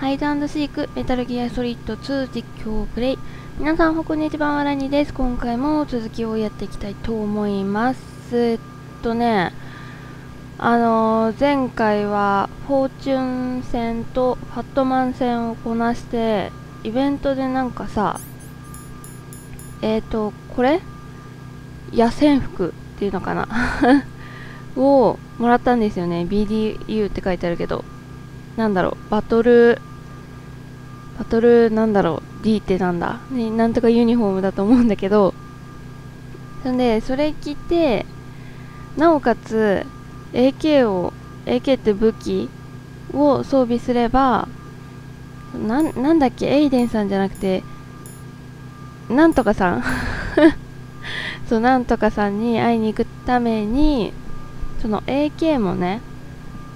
ハイド&シークメタルギアソリッド2実況プレイ。皆さんこんにちは、わらにです。今回も続きをやっていきたいと思います。前回はフォーチュン戦とファットマン戦をこなして、イベントでなんかさ、これ野戦服っていうのかなをもらったんですよね。 BDU って書いてあるけど、なんだろう、バトルなんだろう、 D ってなんだ、ね、なんとかユニフォームだと思うんだけど、そんでそれ着て、なおかつ AK って武器を装備すれば、なんだっけ、エイデンさんじゃなくてなんとかさんそう、なんとかさんに会いに行くためにその AK もね、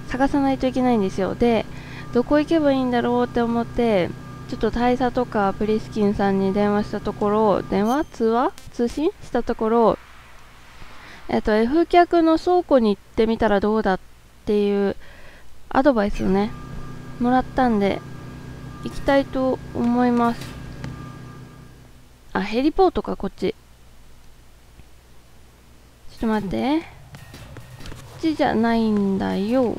探さないといけないんですよ。で、どこ行けばいいんだろうって思って、ちょっと大佐とかプリスキンさんに電話したところ、通信したところ、F 客の倉庫に行ってみたらどうだっていうアドバイスをね、もらったんで行きたいと思います。あ、ヘリポートか、こっち。ちょっと待って。こっちじゃないんだよ。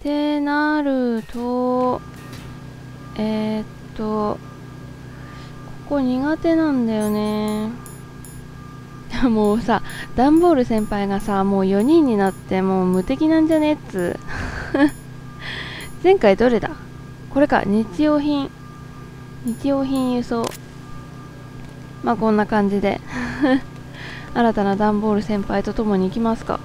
ってなると、ここ苦手なんだよね。もうさ、ダンボール先輩がさ、もう4人になってもう無敵なんじゃねっつ前回どれだ、これか、日用品輸送。まあこんな感じで新たなダンボール先輩と共に行きますか。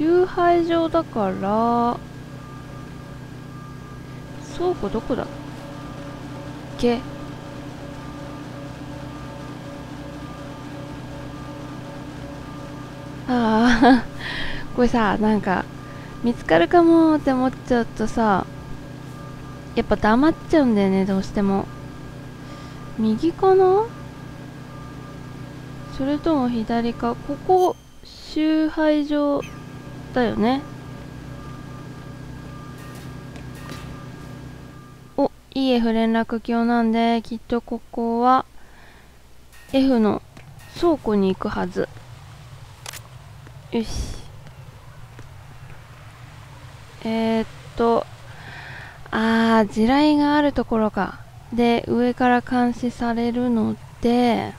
集配場だから、倉庫どこだっけ。ああこれさ、なんか見つかるかもって思っちゃうとさ、やっぱ黙っちゃうんだよね、どうしても。右かな、それとも左か。ここ集配場だよね。お、いい F 連絡橋なんで、きっとここは F の倉庫に行くはず。よし。地雷があるところか。で、上から監視されるので、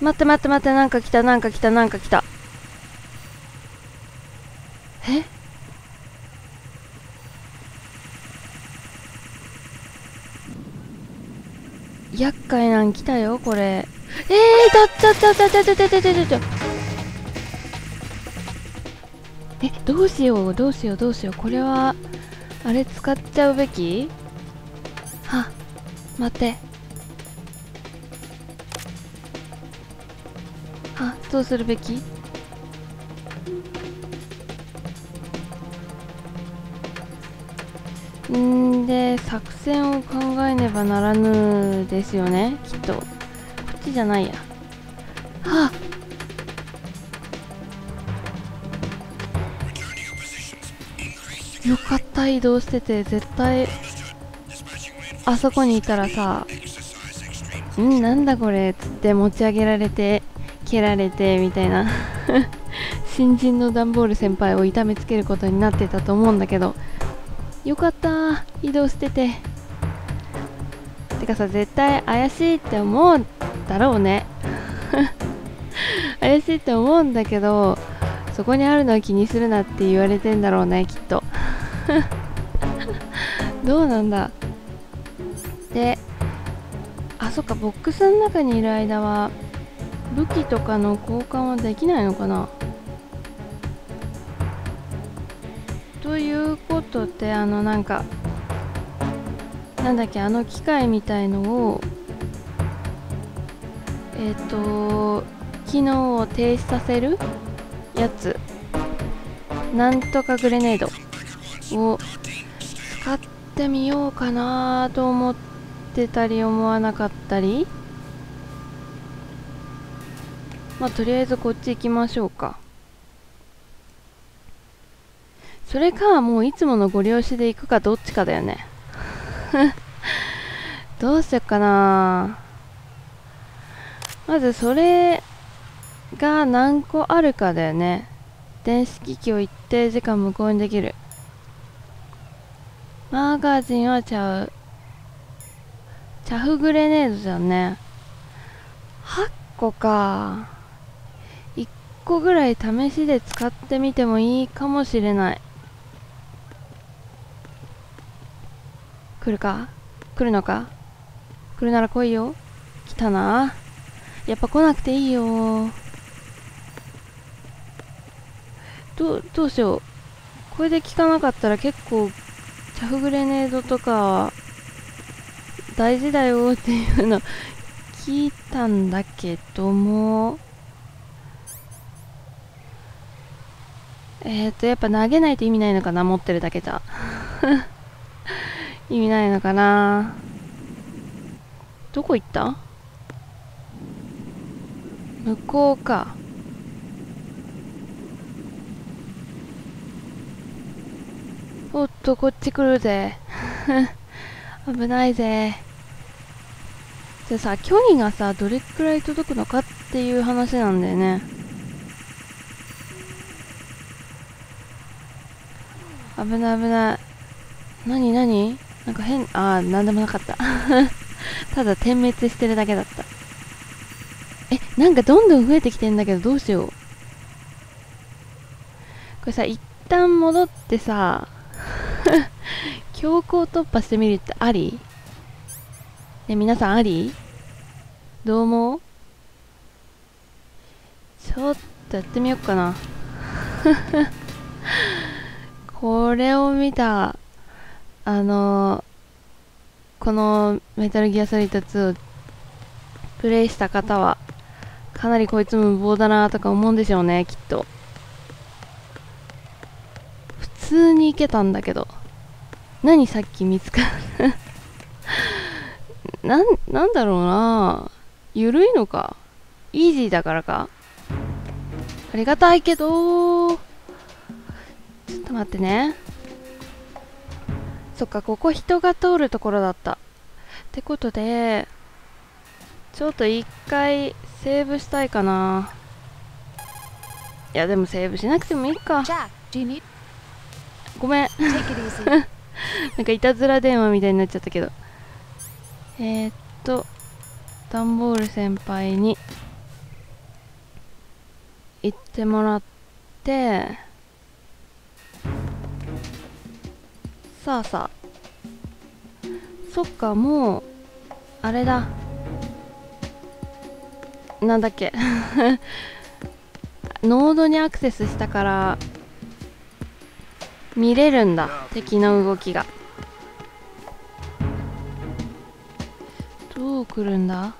待って、なんか来た。え？厄介なん来たよ、これ。え、どうしよう。これはあれ使っちゃうべき？あ、待って。あ、どうするべき？で、作戦を考えねばならぬですよね、きっと。こっちじゃないや。はあ。よかった、移動してて。絶対あそこにいたらさ、なんだこれつって持ち上げられて蹴られてみたいな新人のダンボール先輩を痛めつけることになってたと思うんだけど、よかった、移動してて。てかさ、絶対怪しいって思うだろうね怪しいって思うんだけど、そこにあるのは気にするなって言われてんだろうね、きっとどうなんだ。で、あ、そっか、ボックスの中にいる間は武器とかの交換はできないのかな。ということで、なんかなんだっけ、あの機械みたいのを機能を停止させるやつ、なんとかグレネードを使ってみようかなと思っってたり思わなかったり、まあとりあえずこっち行きましょうか。それかもういつものご利用しで行くかどっちかだよねどうしよっかな。まずそれが何個あるかだよね。電子機器を一定時間無効にできる。マガジンはちゃう。チャフグレネードじゃんね。8個か。1個ぐらい試しで使ってみてもいいかもしれない。来るか？来るのか？来るなら来いよ。来たな。やっぱ来なくていいよ。どうしよう。これで効かなかったら結構チャフグレネードとか大事だよっていうの聞いたんだけども、やっぱ投げないと意味ないのかな。持ってるだけじゃ意味ないのかな。どこ行った？向こうか。おっと、こっち来るぜ危ないぜ。じゃあさ、距離がさどれくらい届くのかっていう話なんだよね。危ない危ない。何何？なんか変、なんでもなかったただ点滅してるだけだった。なんかどんどん増えてきてんだけど、どうしよう。これさ、一旦戻ってさ強行突破してみるってあり？ね、皆さんあり？どう思う？ちょっとやってみよっかなこれを見たこのメタルギアソリッド2をプレイした方はかなりこいつ無謀だなとか思うんでしょうね、きっと。普通に行けたんだけど。何さっき見つかるなんだろうな。ゆるいのか。イージーだからか。ありがたいけど。ちょっと待ってね。そっか、ここ人が通るところだった。ってことで、ちょっと一回、セーブしたいかな。いやでもセーブしなくてもいいか。ごめんなんかいたずら電話みたいになっちゃったけど、ダンボール先輩に行ってもらって、さあさあ、そっか、もうあれだ、なんだっけノードにアクセスしたから見れるんだ、敵の動きが。どう来るんだ？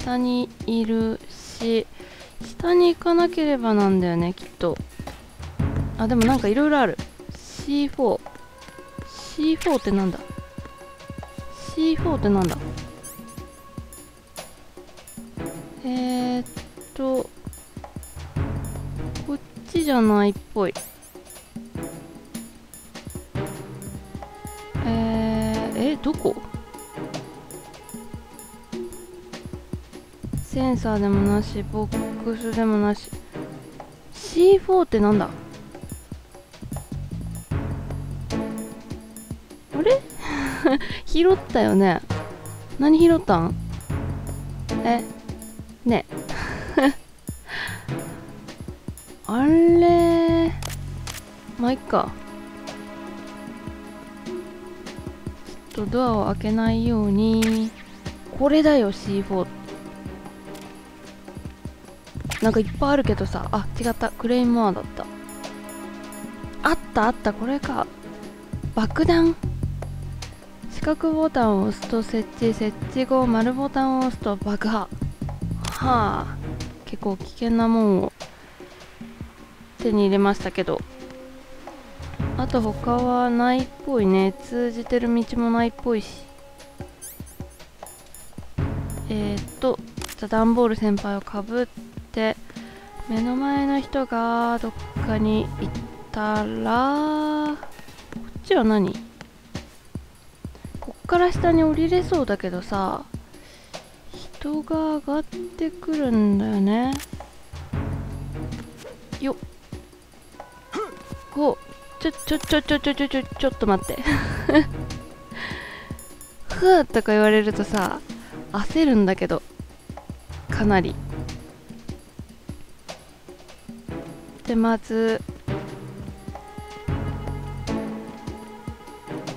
下にいるし、下に行かなければなんだよね、きっと。あ、でもなんかいろいろある。 C4 C4 ってなんだ？C4 ってなんだ？こっちじゃないっぽい。どこ？センサーでもなし、ボックスでもなし。C4 ってなんだ？あれ？拾ったよね。何拾ったん？ねあれ、まあいっか。ちょっとドアを開けないように。これだよ C4。 なんかいっぱいあるけどさ、あ、違った、クレイモアだった。あったあった、これか。爆弾。四角ボタンを押すと設置後丸ボタンを押すと爆破。はあ、結構危険なもんを手に入れましたけど、あと他はないっぽいね。通じてる道もないっぽいし。じゃあ段ボール先輩をかぶって、目の前の人がどっかに行ったら、こっちは何？こっから下に降りれそうだけどさ、人が上がってくるんだよね。よっ。お、ちょっと待って。ふわとか言われるとさ、焦るんだけど、かなり。で、まず、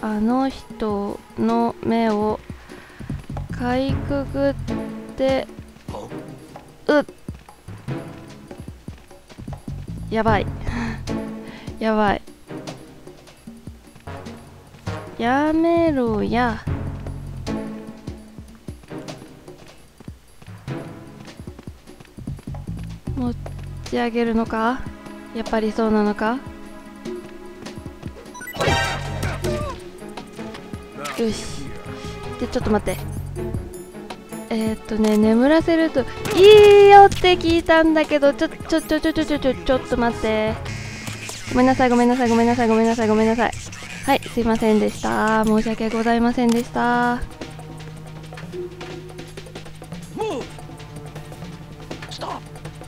あの人の目をかいくぐって、うっ、やばい。やばい。やめろや。持ち上げるのか？やっぱりそうなのか？よし。で、ちょっと待って。眠らせるといいよって聞いたんだけど、ちょっと待って。ごめんなさい。はい、すいませんでした。申し訳ございませんでした。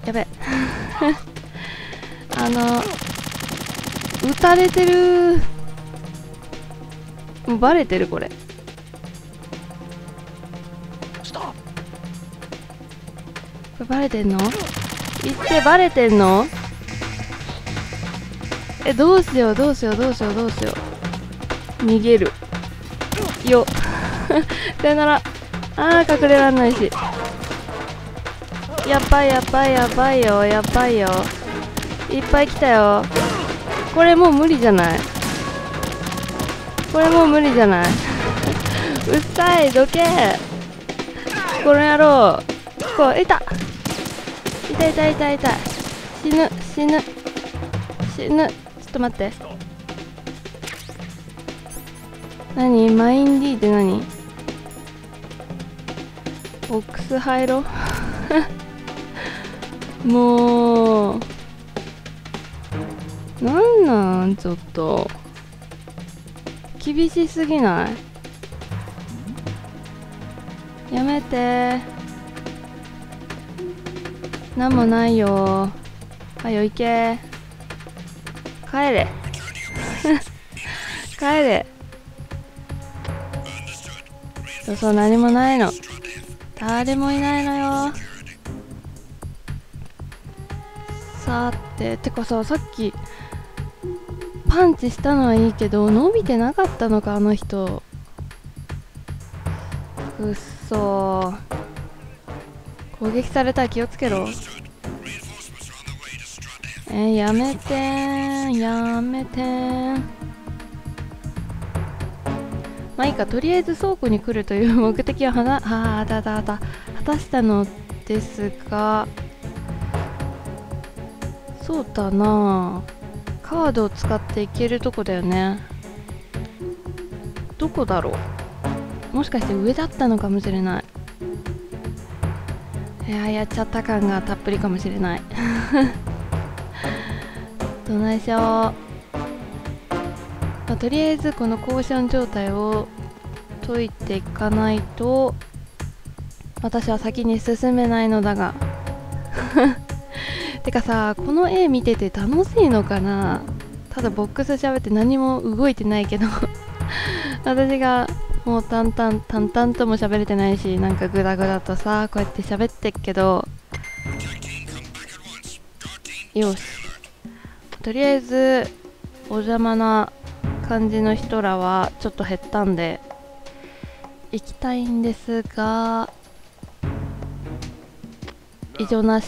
やべ。撃たれてる。バレてるこれ。バレてんの？バレてんの？どうしよう。逃げるよさよなら。あー、隠れらんないし。やばいよ。いっぱい来たよ。これもう無理じゃないうっさい、どけこの野郎。こう、痛い。死ぬ。ちょっと待って。何？マインディーって何？ボックス入ろもうなんなん。ちょっと厳しすぎない？やめて。なんもないよ。はよ行け。帰れ帰れ。そうそう、何もないの。誰もいないのよ。さーて、てかさ、さっきパンチしたのはいいけど伸びてなかったのか、あの人。くっそー。攻撃されたら気をつけろ。やめてー、やめてー。まあいいか、とりあえず倉庫に来るという目的を果たしたのですが、そうだなあ、カードを使っていけるとこだよね。どこだろう。もしかして上だったのかもしれない。いや、やっちゃった感がたっぷりかもしれないどないしよう。とりあえずこのコーション状態を解いていかないと私は先に進めないのだがてかさ、この絵見てて楽しいのかな。ただボックス喋って何も動いてないけど私がもう淡々とも喋れてないし、なんかグダグダとさ、こうやって喋ってっけど、よし、とりあえずお邪魔な感じの人らはちょっと減ったんで行きたいんですが、異常なし。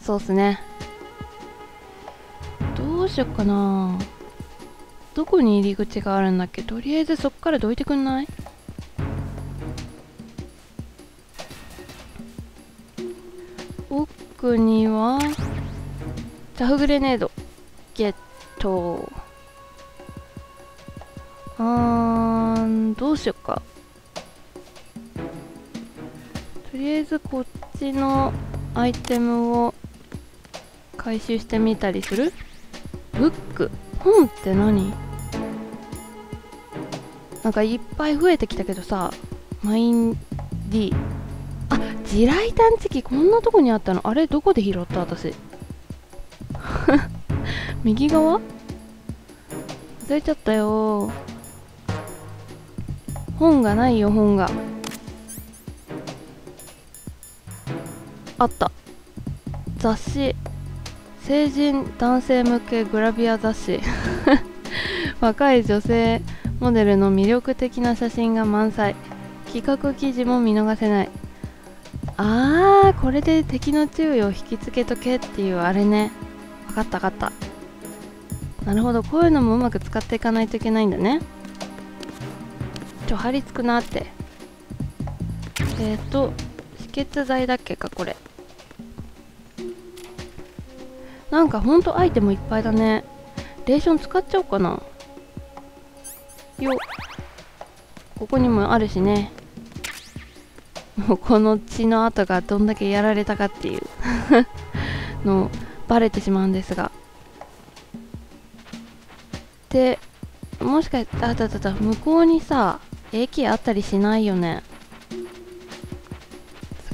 そうっすね。どうしよっかな。どこに入り口があるんだっけ。とりあえずそっからどいてくんない？奥にはタフグレネードゲット。どうしよっか。とりあえずこっちのアイテムを回収してみたりする？ブック。本って何？なんかいっぱい増えてきたけどさ、マイン D。あ、地雷探知機、こんなとこにあったの。あれ、どこで拾った私。右側？忘れちゃったよ。本がないよ、本が。あった。雑誌。成人男性向けグラビア雑誌。若い女性モデルの魅力的な写真が満載。企画記事も見逃せない。あー、これで敵の注意を引きつけとけっていうあれね。わかったわかった。なるほど、こういうのもうまく使っていかないといけないんだね。張りつくなって。止血剤だっけか、これ。なんかほんとアイテムいっぱいだね。レーション使っちゃおうかな。よっ。ここにもあるしね。もうこの血の跡がどんだけやられたかっていうのバレてしまうんですが。で、もしかして、あったあった、向こうにさ、AK あったりしないよね。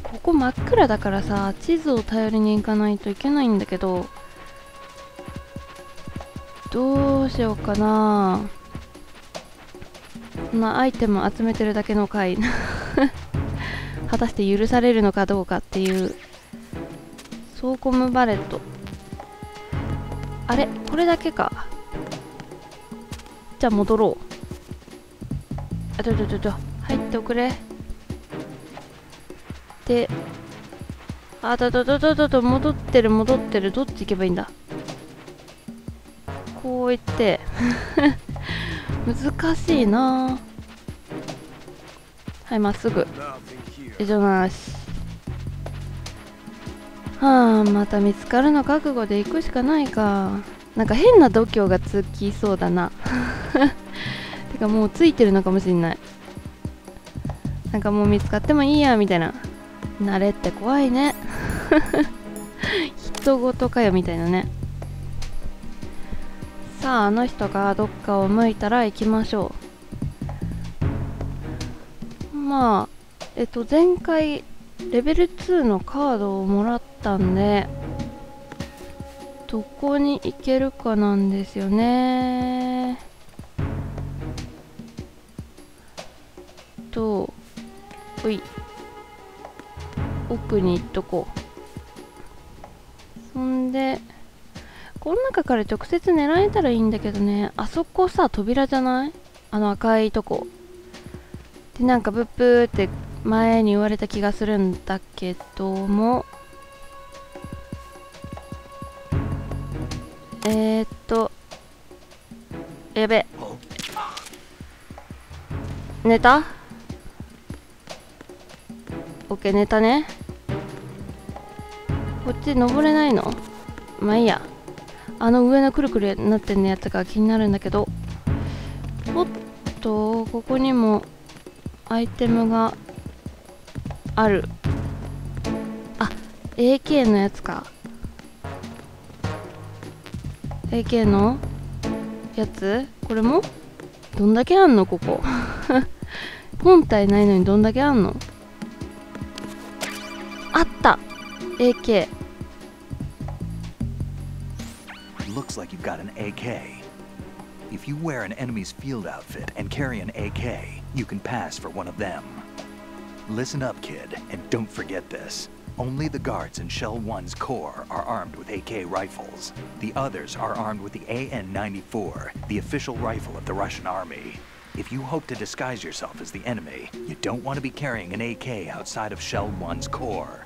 ここ真っ暗だからさ、地図を頼りに行かないといけないんだけど、どうしようかな。こんなアイテム集めてるだけの回果たして許されるのかどうかっていう。ソーコムバレット、あれ、これだけか。じゃあ戻ろう。あ、ちょ入っておくれ。で、あ、ちょ戻ってる。どっち行けばいいんだ。こう行って難しいな。はい、まっすぐ。以上なし。はあ、また見つかるの覚悟で行くしかないか。なんか変な度胸がつきそうだなてかもうついてるのかもしんない。なんかもう見つかってもいいやみたいな。慣れって怖いね人事かよみたいなね。さあ、あの人がどっかを向いたら行きましょう。まあ前回レベル2のカードをもらったんで、どこに行けるかなんですよね。おい、奥に行っとこう。そんでこの中から直接狙えたらいいんだけどね。あそこさ、扉じゃない？あの赤いとこで、なんかブッブーって前に言われた気がするんだけども、やべ、寝た？オッケー、寝たね。こっち登れないの？まあいいや。あの上のくるくるなってんのやつが気になるんだけど。おっと、ここにもアイテムがある。あ、AK のやつか。AK のやつ？これも？どんだけあんのここ本体ないのにどんだけあんの？あった！ AK。 Looks like you've got an AK. If you wear an enemy's field outfit and carry an AK, you can pass for one of them. Listen up, kid, and don't forget this.Only the guards in Shell 1's Corps are armed with AK rifles. The others are armed with the AN-94, the official rifle of the Russian army. If you hope to disguise yourself as the enemy, you don't want to be carrying an AK outside of Shell 1's Corps.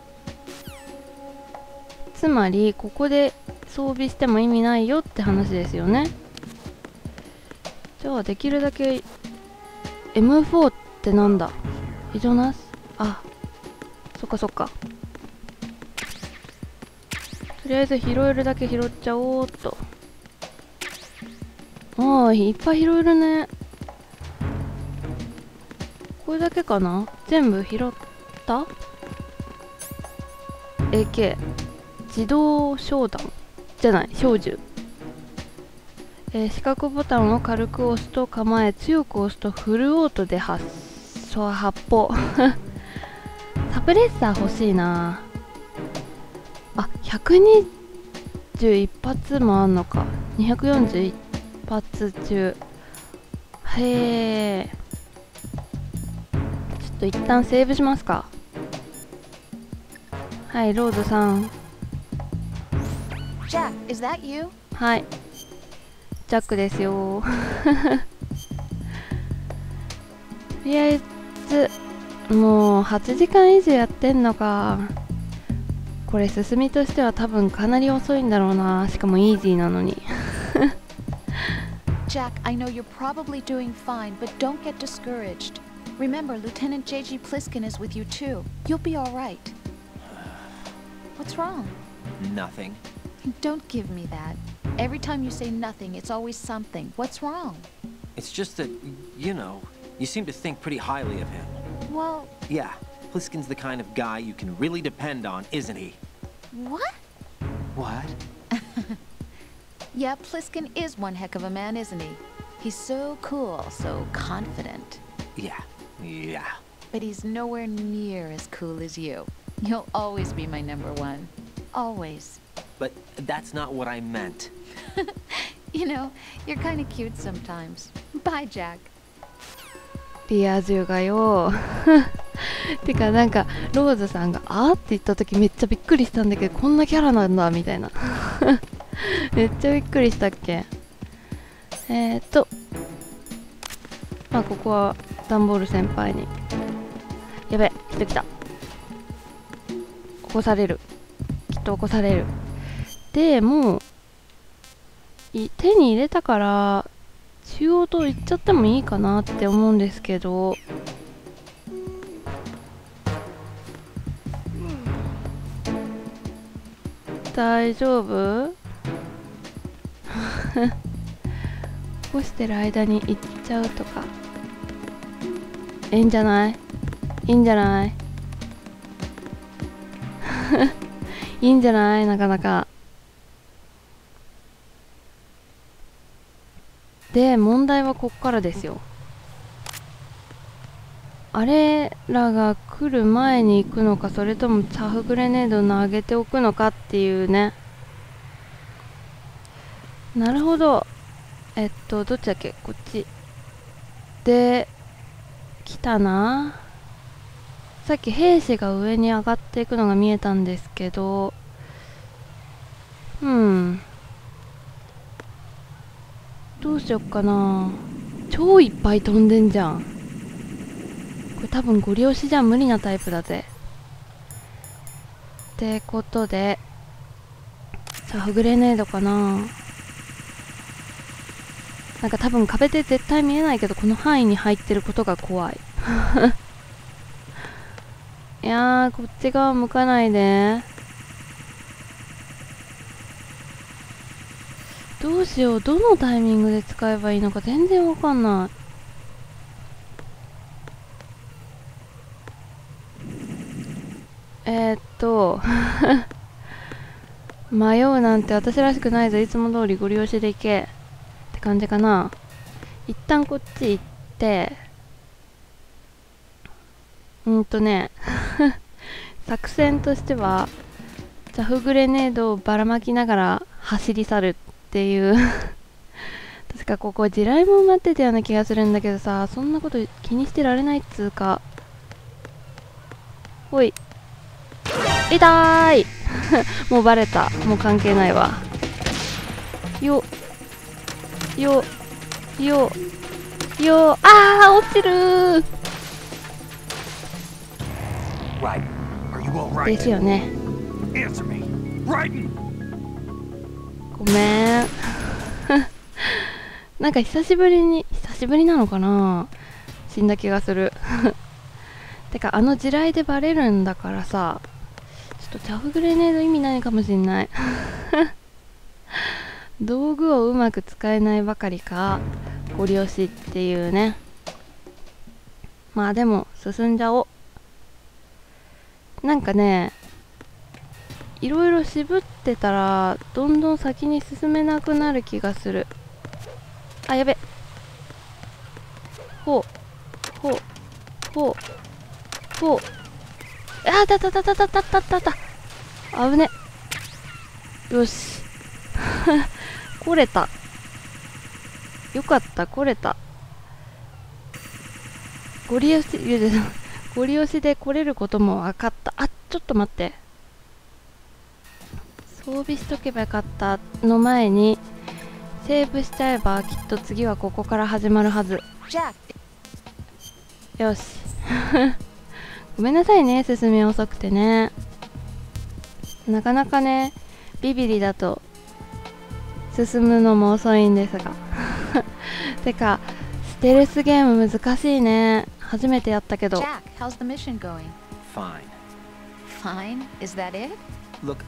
つまりここで装備しても意味ないよって話ですよね。じゃあできるだけ M4 ってなんだ？非常なし？あ、そっかそっか。とりあえず拾えるだけ拾っちゃおうっと。ああ、いっぱい拾えるね。これだけかな。全部拾った AK 自動昇弾じゃない小銃、四角ボタンを軽く押すと構え、強く押すとフルオートで発砲サプレッサー欲しいなあ。121発もあんのか。241発中。へえ、ちょっと一旦セーブしますか。はい、ロードさん。Jack, is that you? はい、ジャックですよとりあえずもう8時間以上やってんのか。これ進みとしては多分かなり遅いんだろうな。しかもイージーなのにJack, I know you're probably doing fine, but don't get discouraged. Remember, Lieutenant J.G. Plissken is with you too. You'll be all right. What's wrong? Nothing. Don't give me that. Every time you say nothing, it's always something. What's wrong? It's just that, you know, you seem to think pretty highly of him. Well... Yeah, Plissken's the kind of guy you can really depend on, isn't he? What? What? Yeah, Plissken is one heck of a man, isn't he? He's so cool, so confident. Yeah, yeah. But he's nowhere near as cool as you. You'll always be my number one. Always. But that's not what I meant. You know, you're kind of cute sometimes. Bye, Jack. リア充がよてかなんかローズさんが「あー」って言った時めっちゃびっくりしたんだけど、こんなキャラなんだみたいなめっちゃびっくりしたっけ。まあここはダンボール先輩に。やべ、人来た。起こされる、きっと起こされる。でもう手に入れたから中央と行っちゃってもいいかなって思うんですけど、大丈夫起こしてる間に行っちゃうとかいいんじゃない？いいんじゃない？いいんじゃない？なかなか。で、問題はこっからですよ。あれらが来る前に行くのか、それともチャフグレネード投げておくのかっていうね。なるほど。どっちだっけ？こっちで来たな。さっき兵士が上に上がっていくのが見えたんですけど、うん、どうしよっかな。超いっぱい飛んでんじゃん。これ多分ゴリ押しじゃ無理なタイプだぜ。ってことでチャフグレネードかな。なんか多分壁で絶対見えないけど、この範囲に入ってることが怖いいやー、こっち側向かないで。どうしよう、どのタイミングで使えばいいのか全然わかんない。迷うなんて私らしくないぞ。いつも通りご利用しで行けって感じかな。一旦こっち行って、作戦としてはチャフグレネードをばらまきながら走り去るっていう確かここ地雷も待ってたような気がするんだけどさ、そんなこと気にしてられないっつうか。ほい、痛いもうバレた、もう関係ないわ。よよよよ、あー落ちるーですよね。ごめんなんか久しぶりなのかな、死んだ気がするてかあの地雷でバレるんだからさ、ちょっとチャフグレネード意味ないかもしんない道具をうまく使えないばかりか、ゴリ押しっていうね。まあでも進んじゃおう。なんかね、いろいろ渋ってたらどんどん先に進めなくなる気がする。あ、やべ。ほうほうほうほう。あー、たたたたたたたたた。危ね。よし。来れた。よかった、来れた。ゴリ押しで来れることも分かった。あ、ちょっと待って。装備しとけばよかったの前に、セーブしちゃえばきっと次はここから始まるはず。よし。ごめんなさいね、進み遅くてね。なかなかね、ビビリだと進むのも遅いんですが。てか、ステルスゲーム難しいね。初めてやったけど。Look,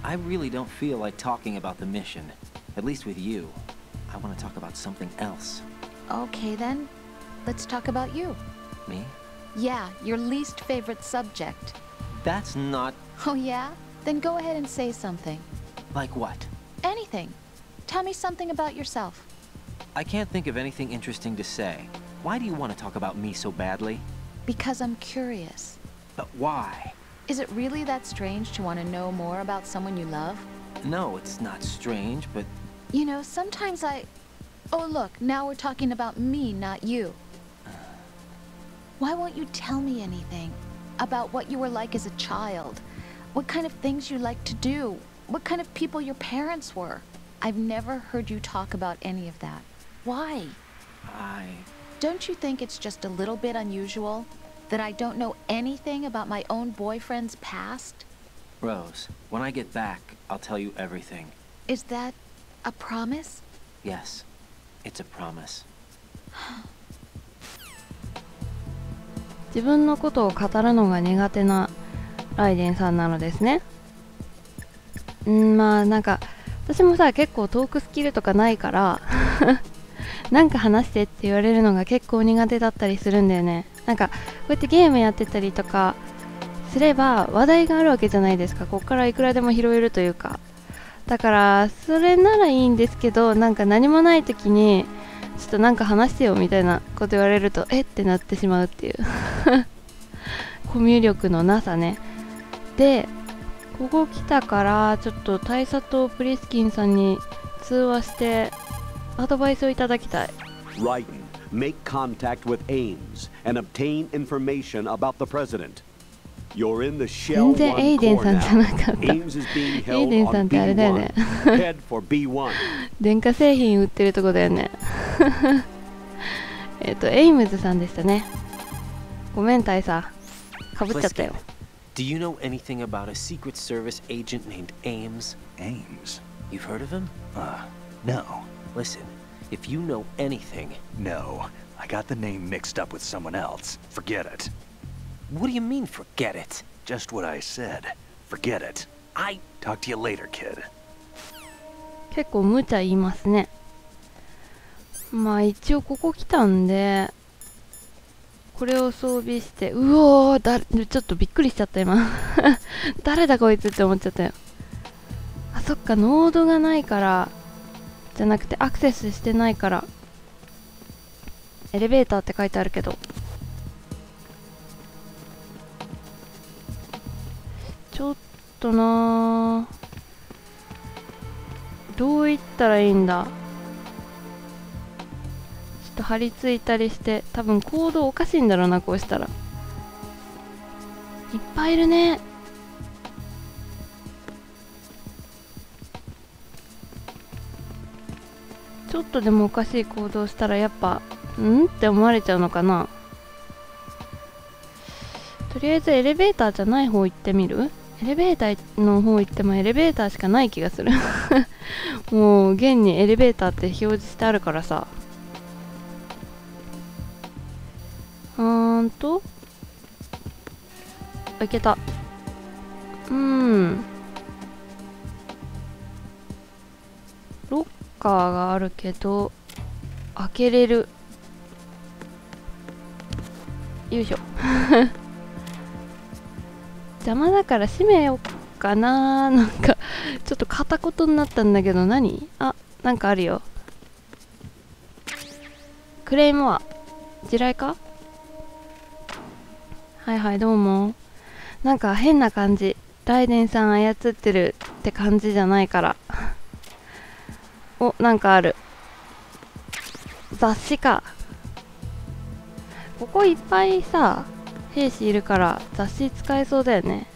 I really don't feel like talking about the mission. At least with you. I want to talk about something else. Okay then. Let's talk about you. Me? Yeah, your least favorite subject. That's not... Oh yeah? Then go ahead and say something. Like what? Anything. Tell me something about yourself. I can't think of anything interesting to say. Why do you want to talk about me so badly? Because I'm curious. But why? Is it really that strange to want to know more about someone you love? No, it's not strange, but... You know, sometimes I... Oh, look, now we're talking about me, not you. Why won't you tell me anything about what you were like as a child? What kind of things you like to do? What kind of people your parents were? I've never heard you talk about any of that. Why? Don't you think it's just a little bit unusual? That I don't know anything about my own boyfriend's past? Rose, when I get back, I'll tell you everything. Is that a promise? Yes, it's a promise. 自分のことを語るのが苦手なライデンさんなのですね。まあなんか私もさ、結構トークスキルとかないからなんか話してって言われるのが結構苦手だったりするんだよね。なんかこうやってゲームやってたりとかすれば話題があるわけじゃないですか。ここからいくらでも拾えるというか、だからそれならいいんですけど、なんか何もない時にちょっとなんか話してよみたいなこと言われるとえってなってしまうっていうコミュ力のなさね。でここ来たからちょっと大佐とプリスキンさんに通話してアドバイスをいただきたい。Make contact with AIMS and obtain information about the president. You're in the shell 1 core now. AIMS is being held on B1. Head for B1. 電化製品売ってるとこだよね。AIMS さんでしたね。ごめん大佐、かぶっちゃったよ。Do you know anything about a Secret Service agent named AIMS? AIMS? You've heard of him? No. Listen.If you know anything... No, I got the name mixed up with someone else. Forget it. What do you mean, forget it? Just what I said. Forget it. I... Talk to you later, kid. 結構無茶言いますね。まあ一応ここ来たんで、これを装備して、うおー、ちょっとびっくりしちゃった今。誰だこいつって思っちゃったよ。あ、そっか、ノードがないから、じゃなくてアクセスしてないからエレベーターって書いてあるけど、ちょっとな、どういったらいいんだ。ちょっと張り付いたりして多分行動おかしいんだろうな。こうしたらいっぱいいるね。ちょっとでもおかしい行動したらやっぱんって思われちゃうのかな。とりあえずエレベーターじゃない方行ってみる。エレベーターの方行ってもエレベーターしかない気がする。もう現にエレベーターって表示してあるからさ。いけた。ロックロッカーがあるけど開けれる。よいしょ邪魔だから閉めようかな。なんかちょっと片言になったんだけど、何、あ、なんかあるよ。クレイモア地雷か。はいはい、どうも。なんか変な感じ、ライデンさん操ってるって感じじゃないからお、なんかある、雑誌か。ここいっぱいさ兵士いるから雑誌使えそうだよね。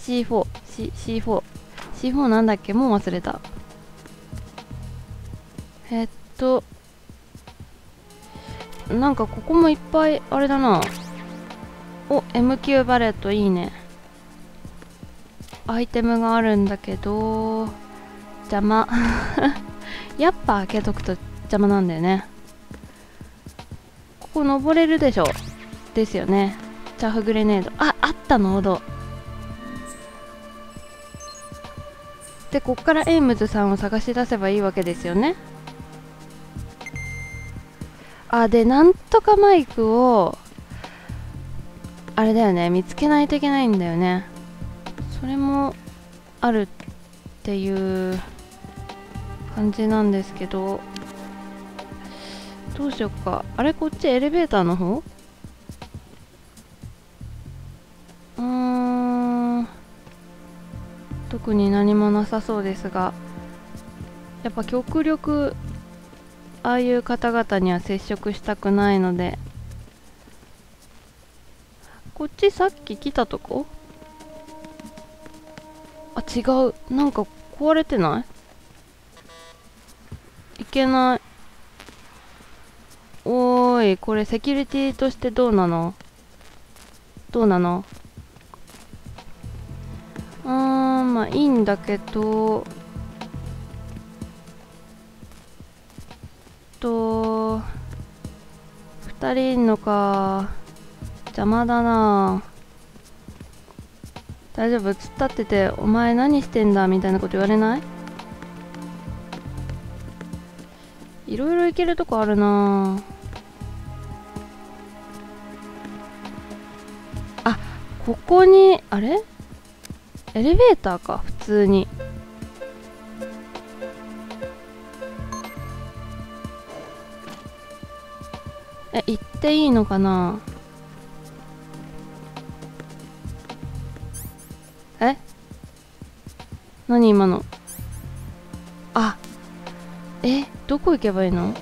C4、C4 なんだっけ、もう忘れた。なんかここもいっぱいあれだな。お、MQ バレットいいね。アイテムがあるんだけど邪魔やっぱ開けとくと邪魔なんだよね。ここ登れるでしょ、ですよね。チャフグレネード、あ、あった、濃度でこっからエイムズさんを探し出せばいいわけですよね。あ、でなんとかマイクをあれだよね、見つけないといけないんだよね。それもあるっていう感じなんですけど、どうしよっか。あれ、こっちエレベーターの方、特に何もなさそうですが、やっぱ極力ああいう方々には接触したくないので。こっちさっき来たとこ、あ、違う、なんか壊れてない、いけない。おーい、これセキュリティとしてどうなの、どうなの。まあいいんだけど、2人いんのか、邪魔だな。大丈夫、突っ立ってて「お前何してんだ」みたいなこと言われない？いろいろ行けるとこあるなあ。あ、ここにあれエレベーターか、普通に。え、行っていいのかな。え、何今の。あ、え、どこ行けばいいの。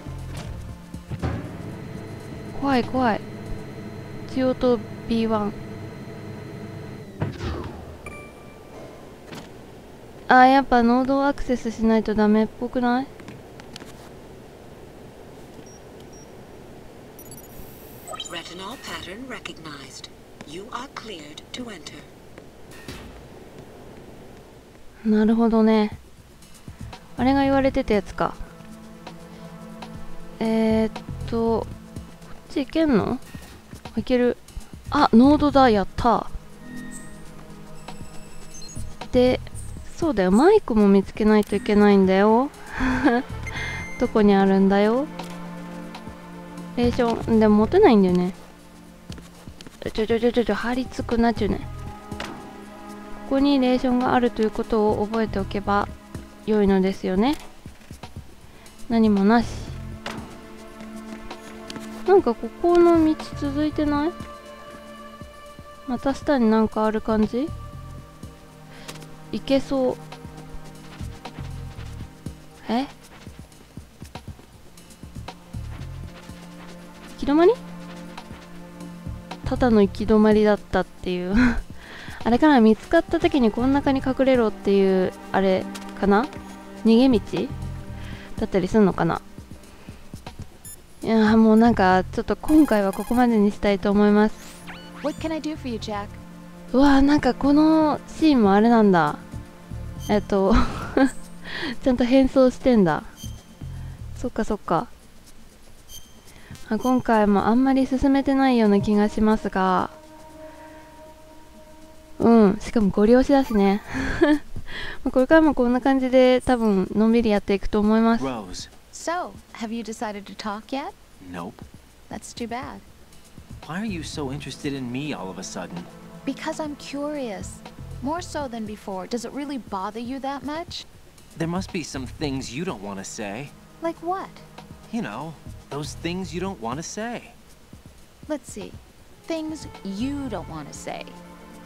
怖い怖い。中央と B1。あ、やっぱノードアクセスしないとダメっぽくない。なるほどね。あれが言われてたやつか。こっち行けんの？行ける。あ、ノードだ、やった。で、そうだよ、マイクも見つけないといけないんだよ。どこにあるんだよ。レーション、でも持てないんだよね。張り付くなっちゅうね。ここにレーションがあるということを覚えておけば良いのですよね。何もなし。なんかここの道続いてない？また下になんかある感じ？行けそう。え？行き止まり？ただの行き止まりだったっていう。あれかな、見つかった時にこん中に隠れろっていうあれかな、逃げ道だったりするのかな。いや、もうなんかちょっと今回はここまでにしたいと思います。 What can I do for you, Jack? うわー、なんかこのシーンもあれなんだ、ちゃんと変装してんだ。そっかそっか。今回もあんまり進めてないような気がしますが、しかもご利用しだしね。これからもこんな感じで多分のんびりやっていくと思います。Why are you so interested in me all of a sudden? Because I'm curious. More so than before. Does it really bother you that much? There must be some things you don't want to say. Like what? You know, those things you don't want to say. Let's see. Things you don't want to say.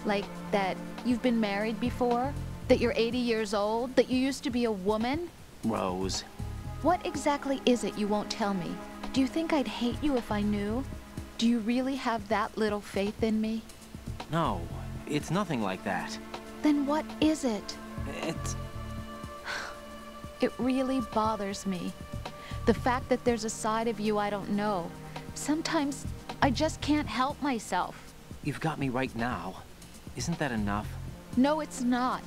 Like that you've been married before? That you're 80 years old? That you used to be a woman? Rose. What exactly is it you won't tell me? Do you think I'd hate you if I knew? Do you really have that little faith in me? No, it's nothing like that. Then what is it? It really bothers me. The fact that there's a side of you I don't know. Sometimes I just can't help myself. You've got me right now. Isn't that enough? No, it's not.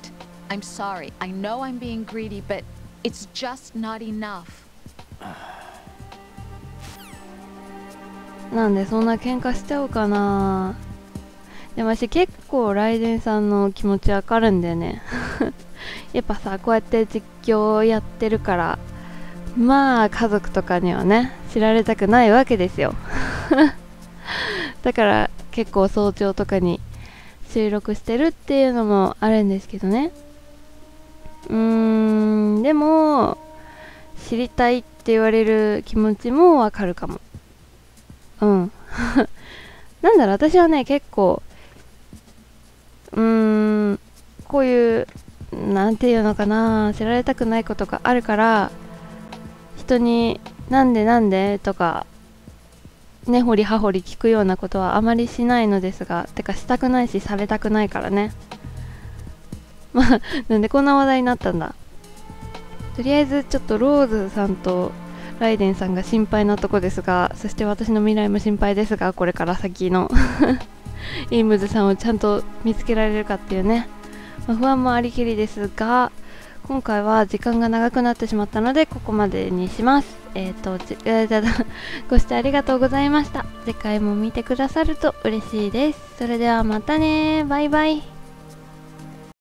I'm sorry. I know I'm being greedy, but it's just not enough. なんでそんな喧嘩しちゃうかな。でも私結構雷神さんの気持ちわかるんだよねやっぱさ、こうやって実況やってるから、まあ家族とかにはね知られたくないわけですよだから結構早朝とかに収録してるっていうのもあるんですけどね。でも知りたいって言われる気持ちもわかるかも。なんだろう、私はね結構こういうなんていうのかな、知られたくないことがあるから、人になんでとか根掘り葉掘り聞くようなことはあまりしないのですが、てかしたくないしされたくないからね。まあなんでこんな話題になったんだ。とりあえずちょっとローズさんとライデンさんが心配なとこですが、そして私の未来も心配ですが、これから先のエイムズさんをちゃんと見つけられるかっていうね、まあ、不安もありきりですが、今回は時間が長くなってしまったのでここまでにします。ご視聴ありがとうございました。次回も見てくださると嬉しいです。それではまたね、バイバイ。